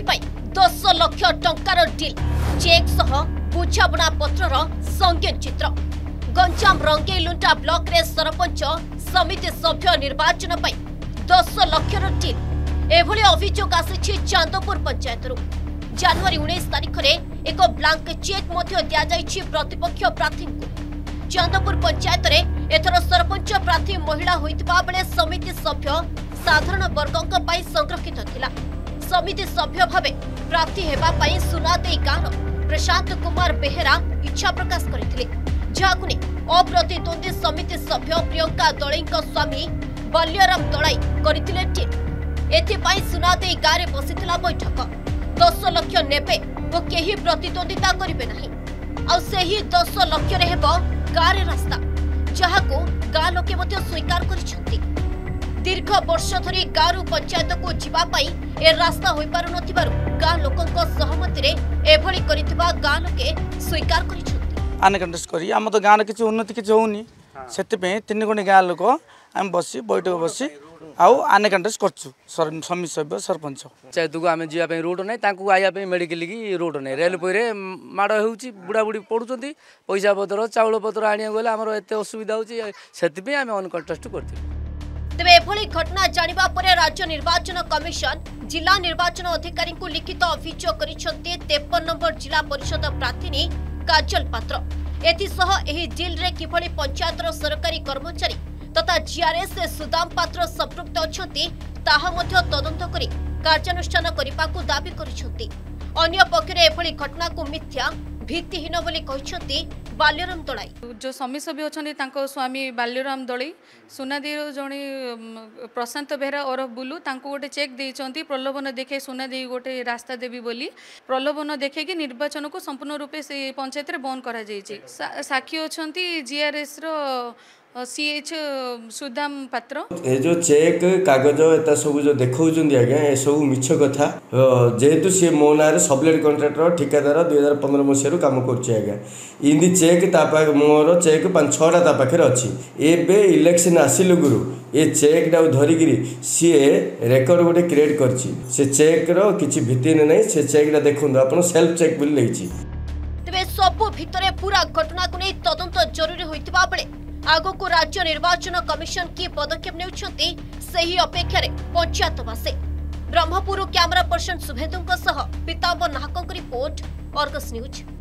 दाबी 10 lakh टंकार deal check सह बुझाबुणा पत्रर संगीन चित्र। गंजाम रंगेलुंडा ब्लॉक रे सरपंच समिति सभ्य निर्वाचन पर 10 लाख डील एभली अभियोग आसी चांदपुर पंचायतरू। जनवरी 19 तारीख रे एक ब्लांक चेक दिया प्रतिपक्ष प्रार्थी को। चांदपुर पंचायत रे एथर सरपंच प्रार्थी महिला होइतबा बेले समिति सभ्य साधारण वर्गक पई संरक्षित थिला। समिति सभ्य भाबे प्रार्थी हेबा पई सुनाते गान प्रशांत कुमार बेहरा इच्छा प्रकाश करथिले। जागुने अप्रतिद्वंदी समिति सभ्य प्रियंका दळैंक स्वामी बल्यराम दळाई करथिले टिप। एथि पई सुनाते गारे बसितला बैठक। 10 लाख नेबे वो कहीं प्रतिद्वंदिता करेंगे नहीं। आई 10 लाख गाँव रास्ता जहाँ को गाँव लोके स्वीकार कर दीर्घ वर्ष धरी गाँव पंचायत को जीवाई ए रास्ता हो पार गाँव लोकों सहमति एभली कर गाँव लोके स्वीकार करम। तो गाँव किसी उन्नति किसी होनी से तीन गुणी गाँव लोक आम बस बैठक बस आने कंटेस्ट कर समिति सभ्य सरपंच पंचायत को आम जीवाई रोड ना आयापी मेडिकल की रोड ना रेलवे रे माड़ हो बुढ़ा बुढ़ी पड़ुंट पैसा पतर चाउल पतर आने एत असुविधा होती आम अन कंटेस्ट कर। तेरे एभली घटना जानिबा परे राज्य निर्वाचन कमिशन जिला निर्वाचन अधिकारी को लिखित अभियोग करिसंते 53 नंबर जिला परिषद प्रार्थी काजल पात्र। एथिसह एही डील रे किभली पंचायतर सरकारी कर्मचारी तथा जीआरएस सुदाम पात्र संपृक्त अछंती ताहा मध्य तदंत करी कार्यानुष्ठान करिबाकू दाबी करिसंती। अन्य पक्षरे एभली घटना को मिथ्या भित्तिहीन बोली कहिसंती बाल्यराम दळाई। जो समी सभी अच्छा स्वामी बाल्यराम दळाई सुनादी जड़े प्रशांत बेहरा ओरफ बुलू गोटे चेक देते प्रलोभन देखे सुनादी गोटे रास्ता देवी बोली प्रलोभन देखे कि निर्वाचन को संपूर्ण रूपे से पंचायत रे बंद कर साक्षी अच्छा जीआरएस सीएच सुदाम पात्र। ये जो चेक कागज एता सब जो देखा आज्ञा ये सब मिछ कथा जेहेतु सी मो ना सबलेट कंट्राक्टर ठिकादार 2015 मसीह कम कर इन चेक मोर चेक 5-6टा पाखे अच्छी एबे इलेक्शन आसिल गुरु ये चेक टाक धरिकी सी रेकर्ड गोटे क्रिएट कर चेक्र किसी भित्तिन ना से चेकटा देखु आप सेल्फ चेक बोली नहीं। तेज सबू भितर पूरा घटना को नहीं तदंत जरूरी होता बेले आगो को राज्य निर्वाचन कमिशन की पदक्षेप नेउछंती सही अपेक्षा रे पंचायतवासी। ब्रह्मपुर कैमरा पर्सन शुभेंदु सह पीताम्बर नाहक रिपोर्ट अर्गस न्यूज।